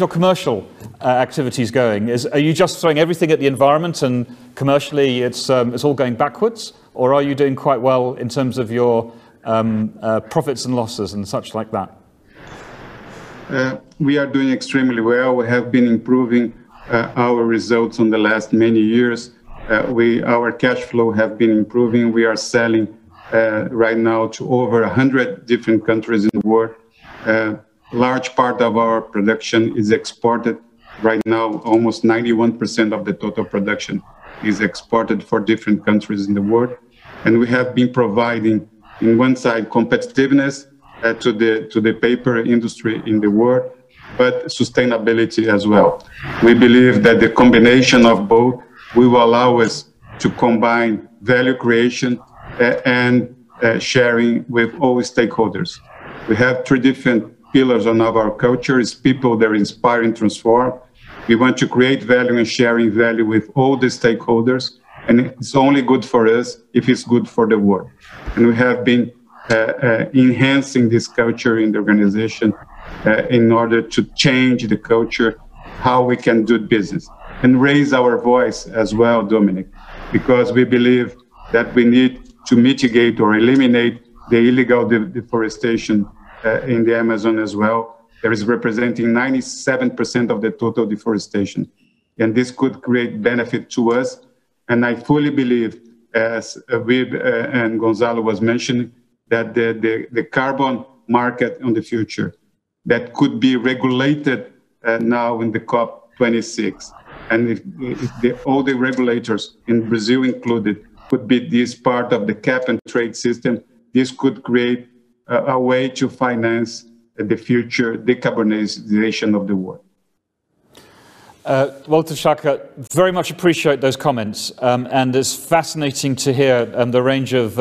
commercial activities going? Are you just throwing everything at the environment and commercially it's all going backwards, or are you doing quite well in terms of your profits and losses and such like that? We are doing extremely well. We have been improving our results on the last many years. Our cash flow have been improving. We are selling right now to over 100 different countries in the world. Large part of our production is exported. Right now, almost 91% of the total production is exported for different countries in the world. And we have been providing, in one side, competitiveness to the paper industry in the world, but sustainability as well. We believe that the combination of both will allow us to combine value creation and sharing with all stakeholders. We have three different pillars on our culture. It's people that inspire and transform. We want to create value and sharing value with all the stakeholders, and it's only good for us if it's good for the world. And we have been enhancing this culture in the organization in order to change the culture, how we can do business, and raise our voice as well, Dominic, because we believe that we need to mitigate or eliminate the illegal deforestation in the Amazon as well. There is representing 97% of the total deforestation. And this could create benefit to us. And I fully believe, as Wiebe and Gonzalo was mentioning, that the carbon market in the future that could be regulated now in the COP26. And if all the regulators, in Brazil included, could be this part of the cap and trade system, this could create a way to finance the future decarbonization of the world. Walter Schalka, very much appreciate those comments, and it's fascinating to hear the range of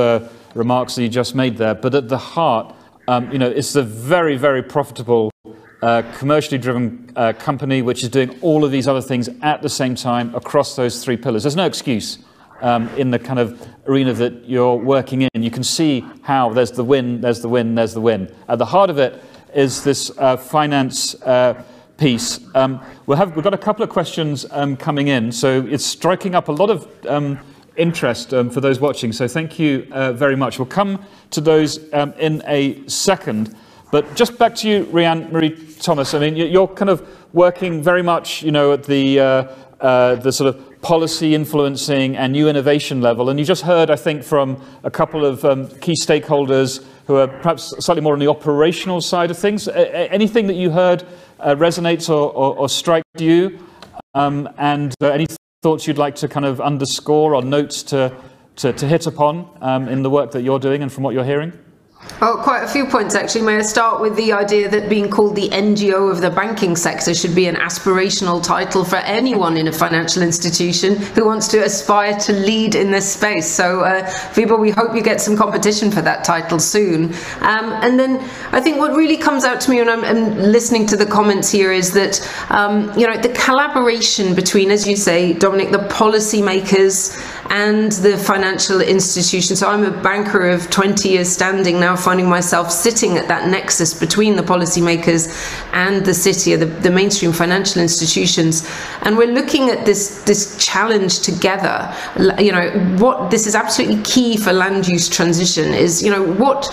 remarks that you just made there. But at the heart, you know, it's a very, very profitable, commercially driven company which is doing all of these other things at the same time across those three pillars. There's no excuse in the kind of arena that you're working in. You can see how there's the win, there's the win, there's the win. At the heart of it is this finance piece. We've got a couple of questions coming in, so it's striking up a lot of interest for those watching, so thank you very much. We'll come to those in a second, but just back to you, Rhian-Mari Thomas. I mean, you're kind of working very much, you know, at the sort of policy influencing and new innovation level, and you just heard, I think, from a couple of key stakeholders who are perhaps slightly more on the operational side of things. Anything that you heard resonates or strikes you, and any thoughts you'd like to kind of underscore or notes to hit upon in the work that you're doing and from what you're hearing? Oh, quite a few points, actually. May I start with the idea that being called the NGO of the banking sector should be an aspirational title for anyone in a financial institution who wants to aspire to lead in this space. So, Wiebe, we hope you get some competition for that title soon. And then I think what really comes out to me when I'm listening to the comments here is that, you know, the collaboration between, as you say, Dominic, the policymakers and the financial institutions. So I'm a banker of 20 years standing now, finding myself sitting at that nexus between the policymakers and the city, the mainstream financial institutions, and we're looking at this challenge together. You know, what this is absolutely key for land use transition is, you know, what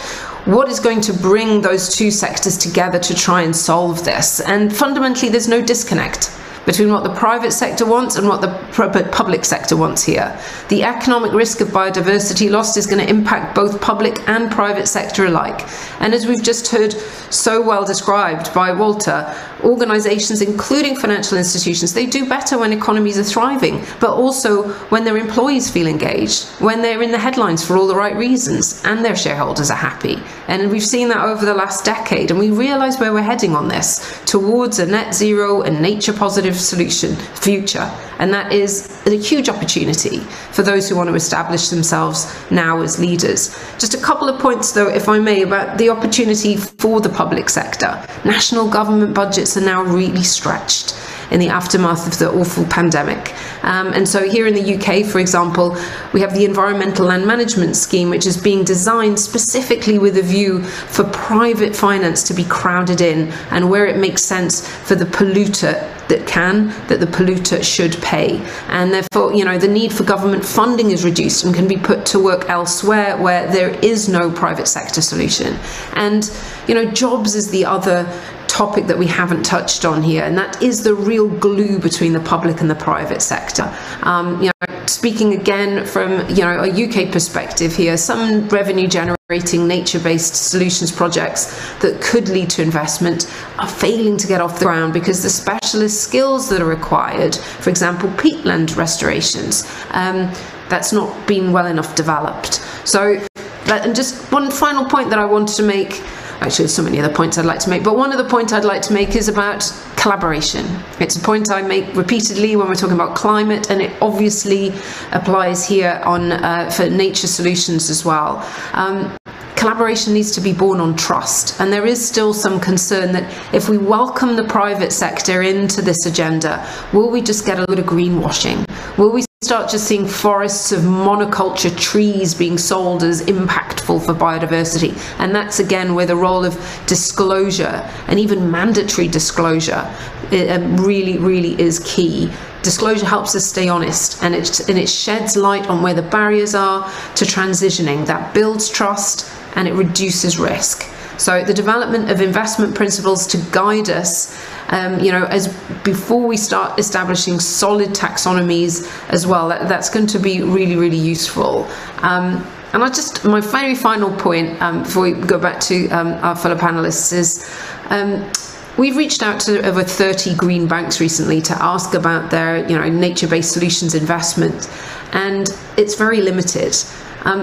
is going to bring those two sectors together to try and solve this. And fundamentally, there's no disconnect between what the private sector wants and what the public sector wants here. The economic risk of biodiversity loss is going to impact both public and private sector alike. And as we've just heard so well described by Walter, organisations, including financial institutions, they do better when economies are thriving, but also when their employees feel engaged, when they're in the headlines for all the right reasons, and their shareholders are happy. And we've seen that over the last decade, and we realise where we're heading on this, towards a net zero and nature positive solution future, and that is a huge opportunity for those who want to establish themselves now as leaders. Just a couple of points though, if I may, about the opportunity for the public sector. National government budgets are now really stretched in the aftermath of the awful pandemic. And so here in the UK, for example, we have the Environmental Land Management Scheme, which is being designed specifically with a view for private finance to be crowded in, and where it makes sense for the polluter that the polluter should pay. And therefore, you know, the need for government funding is reduced and can be put to work elsewhere where there is no private sector solution. And, you know, jobs is the other topic that we haven't touched on here, and that is the real glue between the public and the private sector. You know, speaking again from, you know, a UK perspective here, some revenue generating nature-based solutions projects that could lead to investment are failing to get off the ground because the specialist skills that are required, for example, peatland restorations, that's not been well enough developed. So, and just one final point that I wanted to make Actually, there's so many other points I'd like to make, but one of the points I'd like to make is about collaboration. It's a point I make repeatedly when we're talking about climate, and it obviously applies here on for nature solutions as well. Collaboration needs to be born on trust, and there is still some concern that if we welcome the private sector into this agenda, will we just get a lot of greenwashing? Will we start just seeing forests of monoculture trees being sold as impactful for biodiversity? And that's again where the role of disclosure and even mandatory disclosure really is key. Disclosure helps us stay honest, and it sheds light on where the barriers are to transitioning. That builds trust and it reduces risk. So the development of investment principles to guide us, as before we start establishing solid taxonomies as well, that's going to be really useful. And I just, my very final point before we go back to our fellow panelists is, we've reached out to over 30 green banks recently to ask about their nature-based solutions investment, and it's very limited.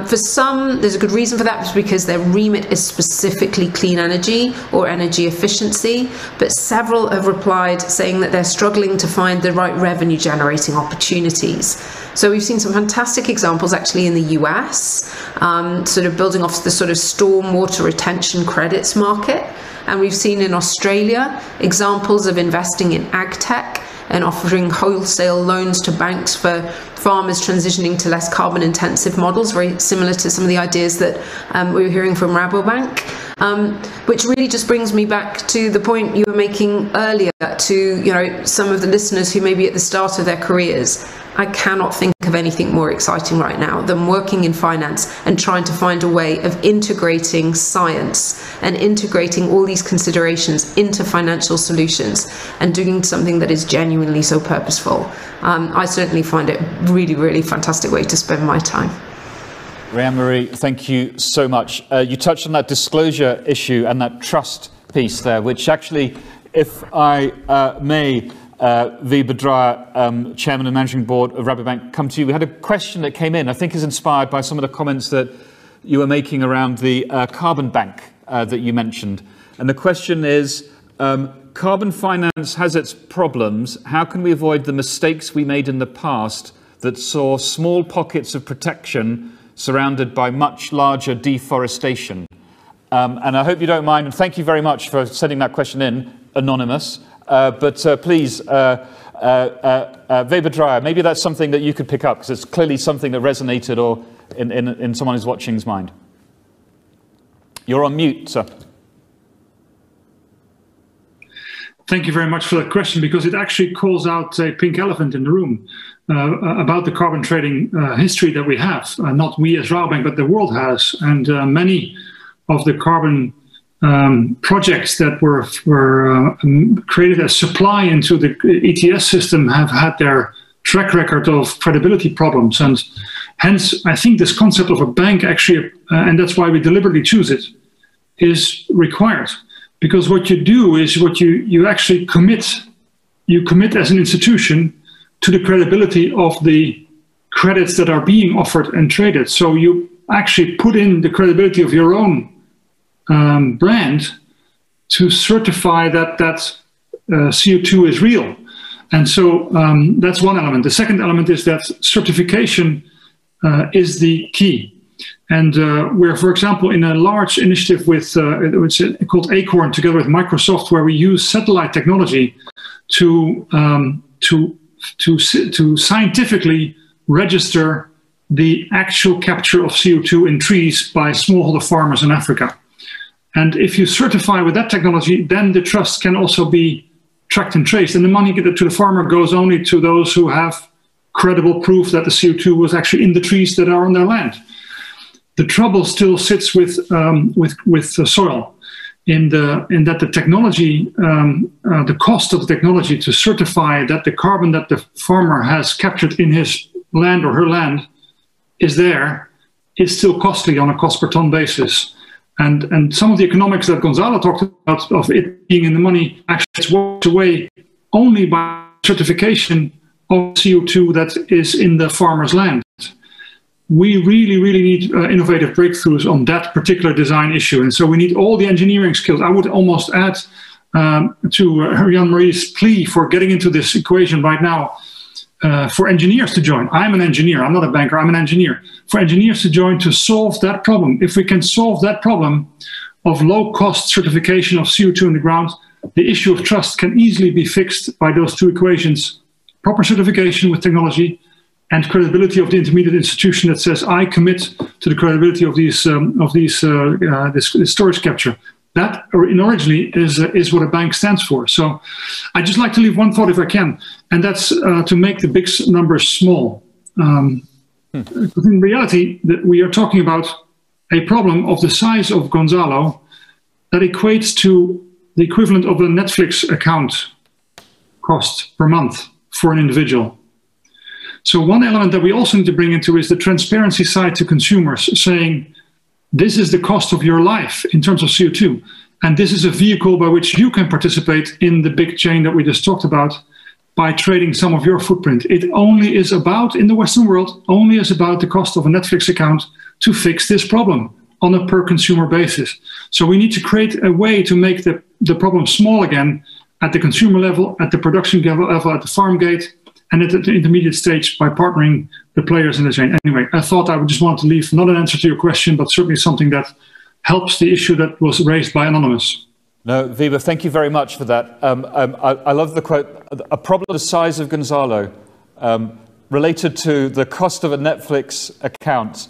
For some, there's a good reason for that, because their remit is specifically clean energy or energy efficiency, but several have replied saying that they're struggling to find the right revenue generating opportunities. So we've seen some fantastic examples actually in the US, sort of building off the sort of stormwater retention credits market. And we've seen in Australia examples of investing in ag tech and offering wholesale loans to banks for farmers transitioning to less carbon intensive models, very similar to some of the ideas that we were hearing from Rabobank, which really just brings me back to the point you were making earlier to some of the listeners who may be at the start of their careers. I cannot think of anything more exciting right now than working in finance and trying to find a way of integrating science and integrating all these considerations into financial solutions and doing something that is genuinely so purposeful. I certainly find it a really fantastic way to spend my time. Rhian-Mari, thank you so much. You touched on that disclosure issue and that trust piece there, which actually, if I may, Wiebe Draijer, Chairman and Managing Board of Rabobank, come to you. We had a question that came in, I think is inspired by some of the comments that you were making around the carbon bank that you mentioned. And the question is, carbon finance has its problems. How can we avoid the mistakes we made in the past that saw small pockets of protection surrounded by much larger deforestation? And I hope you don't mind, and thank you very much for sending that question in, anonymous. But please, Wiebe Draijer, maybe that's something that you could pick up, because it's clearly something that resonated or in someone who's watching's mind. You're on mute, sir. Thank you very much for that question, because it actually calls out a pink elephant in the room about the carbon trading history that we have. Not we as Rabobank, but the world has, and many of the carbon projects that were created as supply into the ETS system have had their track record of credibility problems, and hence I think this concept of a bank actually, and that's why we deliberately choose it, is required. Because what you do is what you actually commit. You commit as an institution to the credibility of the credits that are being offered and traded. So you actually put in the credibility of your own brand to certify that CO2 is real. And so that's one element. The second element is that certification is the key. And we're, for example, in a large initiative with which is called Acorn, together with Microsoft, where we use satellite technology to scientifically register the actual capture of CO2 in trees by smallholder farmers in Africa. And if you certify with that technology, then the trust can also be tracked and traced. And the money given to the farmer goes only to those who have credible proof that the CO2 was actually in the trees that are on their land. The trouble still sits with the soil, in that the technology, the cost of the technology to certify that the carbon that the farmer has captured in his land or her land is there, is still costly on a cost per ton basis. And some of the economics that Gonzalo talked about, of it being in the money, actually is washed away only by certification of CO2 that is in the farmer's land. we really, really need innovative breakthroughs on that particular design issue. And so we need all the engineering skills. I would almost add to Rhian-Mari's plea for getting into this equation right now, for engineers to join. I'm an engineer, I'm not a banker, I'm an engineer. For engineers to join to solve that problem. If we can solve that problem of low-cost certification of CO2 in the ground, the issue of trust can easily be fixed by those two equations. Proper certification with technology and credibility of the intermediate institution that says, I commit to the credibility of these, this storage capture. That originally is what a bank stands for. So I'd just like to leave one thought if I can, and that's to make the big numbers small. In reality, we are talking about a problem of the size of Gonzalo that equates to the equivalent of a Netflix account cost per month for an individual. So one element that we also need to bring into is the transparency side to consumers, saying, this is the cost of your life in terms of CO2. And this is a vehicle by which you can participate in the big chain that we just talked about by trading some of your footprint. It only is about, in the Western world, only is about the cost of a Netflix account to fix this problem on a per consumer basis. So we need to create a way to make the problem small again at the consumer level, at the production level, at the farm gate, and at the intermediate stage by partnering the players in the chain. Anyway, I thought I would just want to leave not an answer to your question, but certainly something that helps the issue that was raised by Anonymous. No, Wiebe, thank you very much for that. I love the quote, a problem the size of Gonzalo, related to the cost of a Netflix account.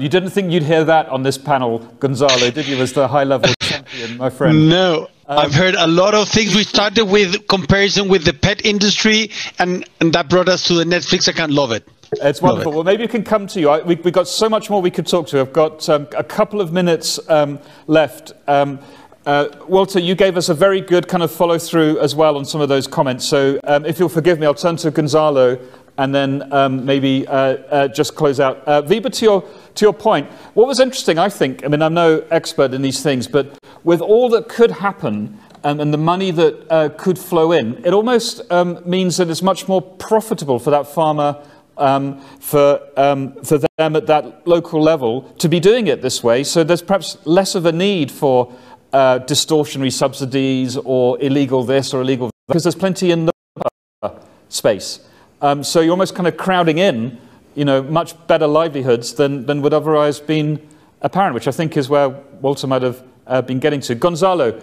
You didn't think you'd hear that on this panel, Gonzalo, did you, as the high-level champion, my friend? No. I've heard a lot of things. We started with comparison with the pet industry, and that brought us to the Netflix account. Love it. It's wonderful. Well, maybe we can come to you. We've got so much more we could talk to. I've got a couple of minutes left. Walter, you gave us a very good kind of follow-through as well on some of those comments. So if you'll forgive me, I'll turn to Gonzalo and then maybe just close out. Wiebe, to your point, what was interesting, I think, I mean, I'm no expert in these things, but with all that could happen and the money that could flow in, it almost means that it's much more profitable for that farmer, for them at that local level to be doing it this way. So there's perhaps less of a need for distortionary subsidies or illegal this or illegal that, because there's plenty in the space. So you're almost kind of crowding in, you know, much better livelihoods than would otherwise been apparent, which I think is where Walter might have been getting to. Gonzalo,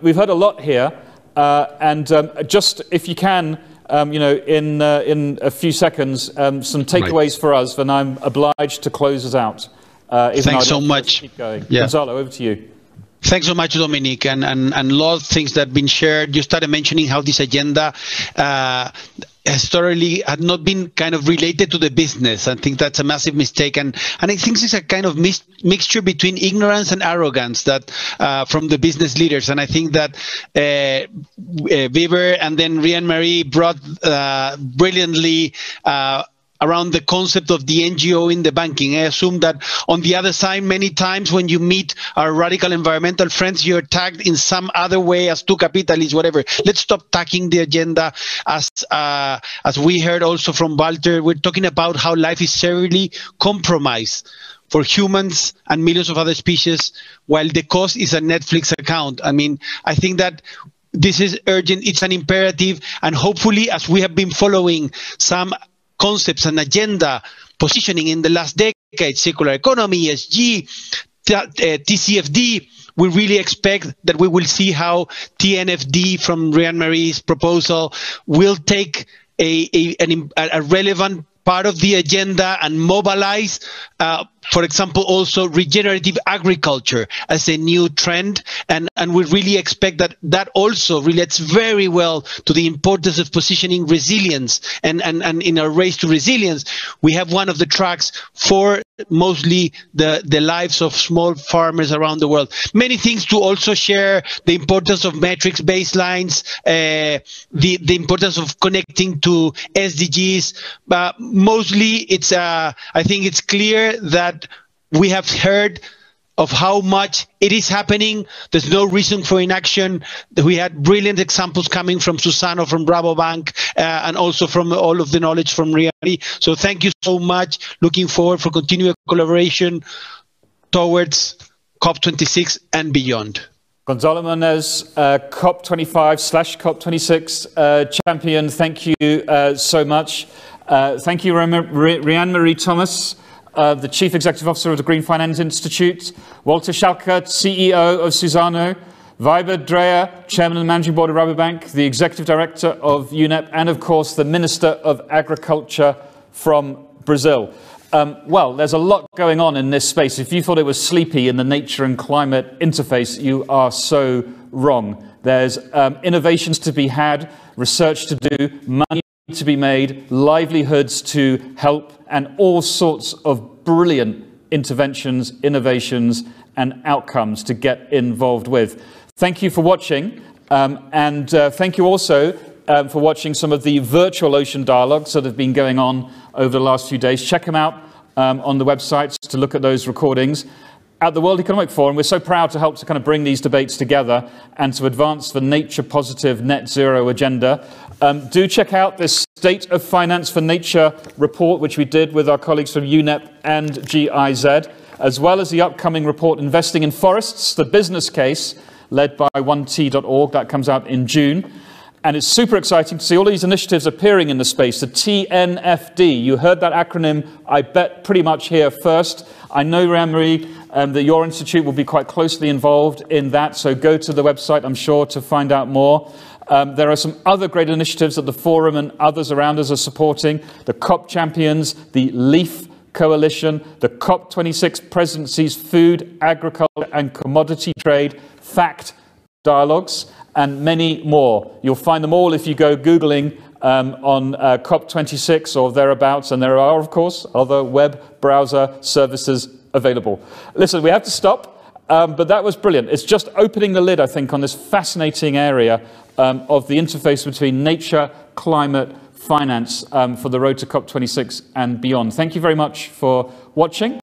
we've heard a lot here, and just if you can, you know, in a few seconds, some takeaways for us, then I'm obliged to close us out. Thanks so much. Keep going. Yeah. Gonzalo, over to you. Thanks so much, Dominic, and a lot of things that have been shared. You started mentioning how this agenda historically had not been kind of related to the business. I think that's a massive mistake, and I think it's a kind of mixture between ignorance and arrogance that from the business leaders. And I think that Wiebe and then Rhian-Mari brought brilliantly around the concept of the NGO in the banking. I assume that on the other side, many times when you meet our radical environmental friends, you're tagged in some other way as two capitalists, whatever. Let's stop tagging the agenda as we heard also from Walter. We're talking about how life is severely compromised for humans and millions of other species, while the cost is a Netflix account. I mean, I think that this is urgent. It's an imperative. And hopefully, as we have been following some concepts and agenda positioning in the last decade, circular economy, ESG, TCFD, we really expect that we will see how TNFD from Rhian-Mari's proposal will take a relevant part of the agenda and mobilize, for example, also regenerative agriculture as a new trend. And we really expect that that also relates very well to the importance of positioning resilience. And in our race to resilience, we have one of the tracks for mostly the lives of small farmers around the world. Many things to also share, the importance of metrics baselines, the importance of connecting to SDGs. But mostly, I think it's clear that we have heard of how much it is happening. There's no reason for inaction. We had brilliant examples coming from Suzano, from Rabobank, and also from all of the knowledge from Rhian-Mari. So thank you so much. Looking forward for continued collaboration towards COP26 and beyond. Gonzalo Muñoz, COP25/COP26 champion, thank you so much. Thank you, Rhian-Mari Thomas, the Chief Executive Officer of the Green Finance Institute, Walter Schalka, CEO of Suzano, Wiebe Draijer, Chairman and Managing Board of Rabobank, the Executive Director of UNEP, and of course the Minister of Agriculture from Brazil. Well, there's a lot going on in this space. If you thought it was sleepy in the nature and climate interface, you are so wrong. There's innovations to be had, research to do, money to be made, livelihoods to help, and all sorts of brilliant interventions, innovations, and outcomes to get involved with. Thank you for watching, and thank you also for watching some of the virtual ocean dialogues that have been going on over the last few days. Check them out on the websites to look at those recordings. At the World Economic Forum, we're so proud to help to kind of bring these debates together and to advance the nature-positive net zero agenda. Do check out this State of Finance for Nature report, which we did with our colleagues from UNEP and GIZ, as well as the upcoming report, Investing in Forests, the Business Case, led by 1t.org. That comes out in June. And it's super exciting to see all these initiatives appearing in the space. The TNFD, you heard that acronym, I bet, pretty much here first. I know, Rhian-Mari, that your institute will be quite closely involved in that, so go to the website, I'm sure, to find out more. There are some other great initiatives that the Forum and others around us are supporting. The COP Champions, the LEAF Coalition, the COP26 Presidency's Food, Agriculture and Commodity Trade Fact Dialogues, and many more. You'll find them all if you go Googling on COP26 or thereabouts, and there are, of course, other web browser services available. Listen, we have to stop, but that was brilliant. It's just opening the lid, I think, on this fascinating area of the interface between nature, climate, finance for the road to COP26 and beyond. Thank you very much for watching.